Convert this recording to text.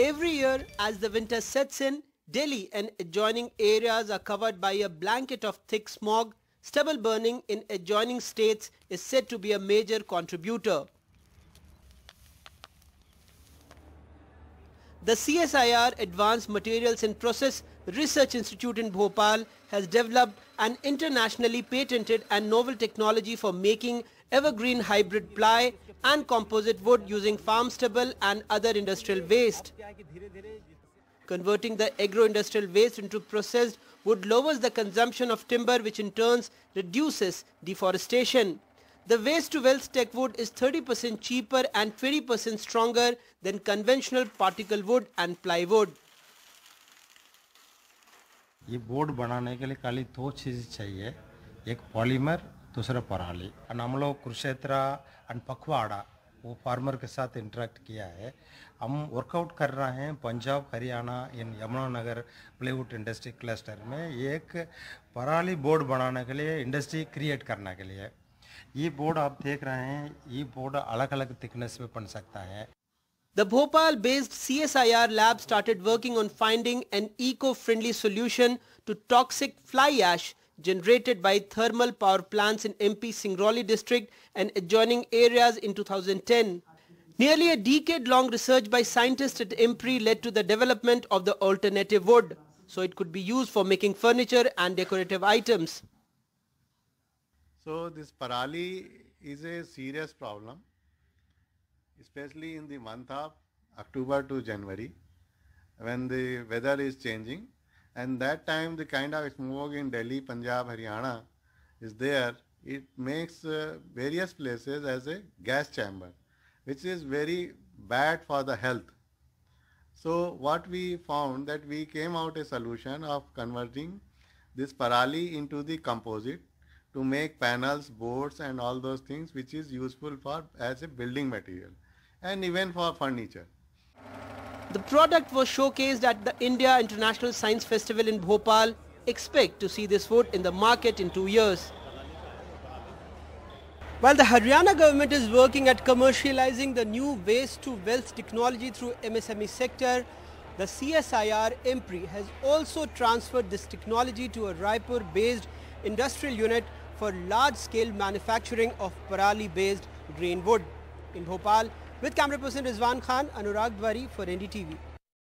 Every year, as the winter sets in, Delhi and adjoining areas are covered by a blanket of thick smog. Stubble burning in adjoining states is said to be a major contributor. The CSIR Advanced Materials and Process Research Institute in Bhopal has developed an internationally patented and novel technology for making evergreen hybrid ply and composite wood using farm stubble and other industrial waste. Converting the agro-industrial waste into processed wood lowers the consumption of timber, which in turn reduces deforestation. The waste-to-wealth tech wood is 30% cheaper and 20% stronger than conventional particle wood and plywood. ये board बनाने के लिए खाली दो चीजें चाहिए, एक polymer, दूसरा पराली। और हम लोग कुरुक्षेत्र और पखवाड़ा वो फार्मर के साथ इंटरेक्ट किया है। हम वर्कआउट कर रहे हैं Punjab, Haryana, in Yamunanagar plywood industry cluster में एक पराली बोर्ड बनाने के लिए इंडस्ट्री क्रिएट करने के लिए। ये बोर्ड आप देख रहे हैं, ये बोर्ड अलग-अलग थिकनेस में बन सकता है। The Bhopal-based CSIR lab started working on finding an eco-friendly solution to toxic fly ash generated by thermal power plants in MP Singrauli district and adjoining areas in 2010. Nearly a decade-long research by scientists at IMPRI led to the development of the alternative wood, so it could be used for making furniture and decorative items. So this parali is a serious problem, especially in the month of October to January, when the weather is changing. And that time the kind of smog in Delhi, Punjab, Haryana is there. It makes various places as a gas chamber, which is very bad for the health. So what we found, that we came out a solution of converting this parali into the composite to make panels, boards and all those things, which is useful for as a building material and even for furniture. The product was showcased at the India International Science Festival in Bhopal. Expect to see this wood in the market in 2 years. While the Haryana government is working at commercializing the new waste-to-wealth technology through MSME sector, the CSIR IMPRI has also transferred this technology to a Raipur-based industrial unit for large-scale manufacturing of parali-based grain wood. In Bhopal, with camera person Rizwan Khan, Anurag Dwari for NDTV.